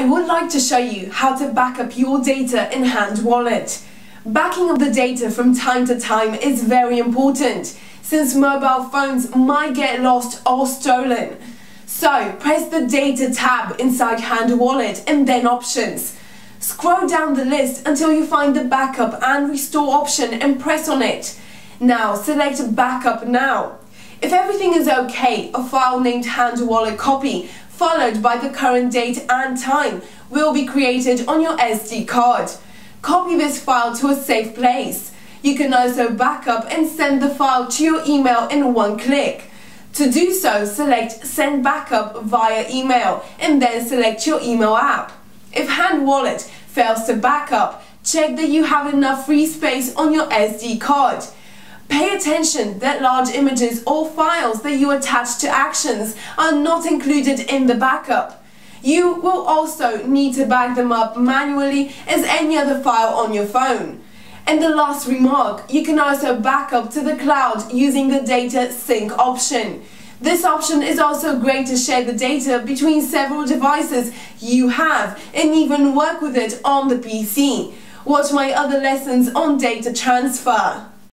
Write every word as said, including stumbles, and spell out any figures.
I would like to show you how to back up your data in HandWallet. Backing up the data from time to time is very important since mobile phones might get lost or stolen. So press the Data tab inside HandWallet and then Options. Scroll down the list until you find the Backup and Restore option and press on it. Now select Backup Now. If everything is okay, a file named HandWallet copy followed by the current date and time will be created on your S D card. Copy this file to a safe place. You can also back up and send the file to your email in one click. To do so, select Send Backup via email and then select your email app. If HandWallet fails to back up, check that you have enough free space on your S D card. Pay attention that large images or files that you attach to actions are not included in the backup. You will also need to back them up manually as any other file on your phone. And the last remark, you can also back up to the cloud using the Data Sync option. This option is also great to share the data between several devices you have and even work with it on the P C. Watch my other lessons on data transfer.